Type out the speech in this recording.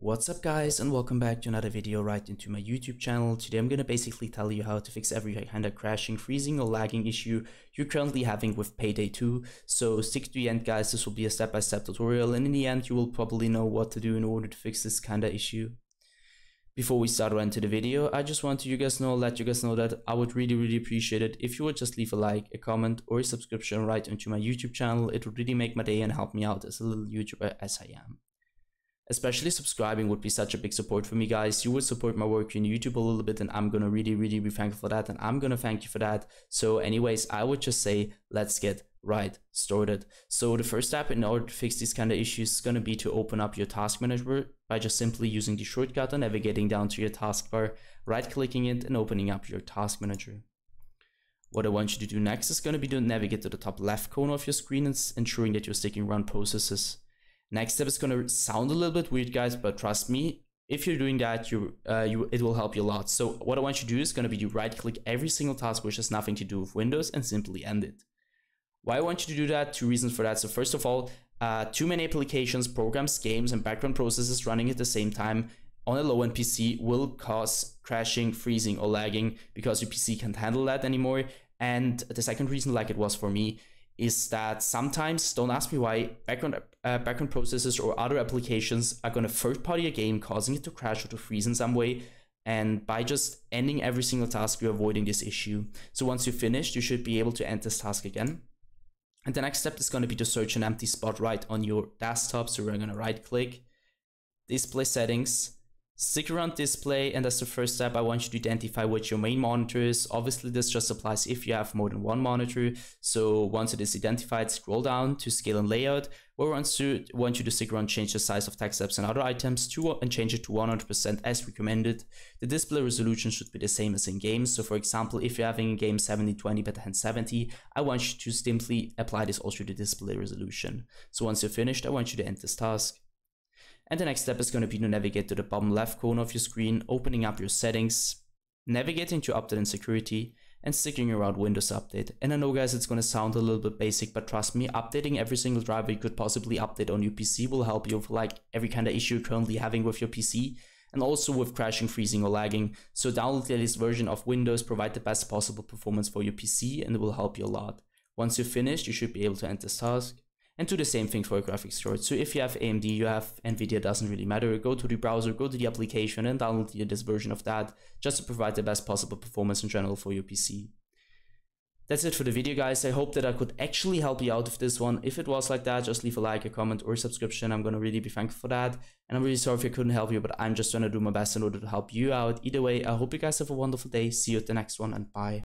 What's up guys, and welcome back to another video right into my YouTube channel. Today I'm gonna basically tell you how to fix every kind of crashing, freezing or lagging issue you're currently having with Payday 2. So stick to the end guys, this will be a step-by-step tutorial, and in the end you will probably know what to do in order to fix this kind of issue. Before we start right into the video, I just want to let you guys know that I would really appreciate it if you would just leave a like, a comment or a subscription right into my YouTube channel. It would really make my day and help me out as a little YouTuber as I am. Especially subscribing would be such a big support for me guys. You would support my work in YouTube a little bit, and I'm gonna really be thankful for that, and I'm gonna thank you for that. So anyways, I would just say let's get right started. So the first step in order to fix these kind of issues is gonna be to open up your task manager by just simply using the shortcut and navigating down to your taskbar, right clicking it and opening up your task manager. What I want you to do next is gonna be to navigate to the top left corner of your screen and ensuring that you're sticking around processes. Next step is gonna sound a little bit weird guys, but trust me, if you're doing that, it will help you a lot. So what I want you to do is gonna be to right click every single task which has nothing to do with Windows and simply end it. Why I want you to do that, two reasons for that. So first of all, too many applications, programs, games and background processes running at the same time on a low-end PC will cause crashing, freezing or lagging because your PC can't handle that anymore. And the second reason, like it was for me, is that sometimes, don't ask me why, background processes or other applications are going to third-party a game, causing it to crash or to freeze in some way. And by just ending every single task, you're avoiding this issue. So once you're finished, you should be able to end this task again. And the next step is going to be to search an empty spot right on your desktop. So we're going to right-click, display settings, stick around display, and as the first step I want you to identify what your main monitor is. Obviously this just applies if you have more than one monitor. So once it is identified, scroll down to scale and layout, where I want you to stick around, change the size of text apps and other items and change it to 100% as recommended. The display resolution should be the same as in games. So for example, if you're having a game 7020 by 1070, I want you to simply apply this also to display resolution. So once you're finished, I want you to end this task. And the next step is going to be to navigate to the bottom left corner of your screen, opening up your settings, navigating to update and security, and sticking around Windows Update. And I know guys, it's going to sound a little bit basic, but trust me, updating every single driver you could possibly update on your PC will help you with like every kind of issue you're currently having with your PC, and also with crashing, freezing or lagging. So download the latest version of Windows, provide the best possible performance for your PC, and it will help you a lot. Once you're finished, you should be able to end this task. And do the same thing for a graphics card. So if you have AMD, you have NVIDIA, doesn't really matter. Go to the browser, go to the application and download the latest version of that, just to provide the best possible performance in general for your PC. That's it for the video guys. I hope that I could actually help you out with this one. If it was like that, just leave a like, a comment or a subscription. I'm gonna really be thankful for that. And I'm really sorry if I couldn't help you, but I'm just gonna do my best in order to help you out. Either way, I hope you guys have a wonderful day. See you at the next one, and bye.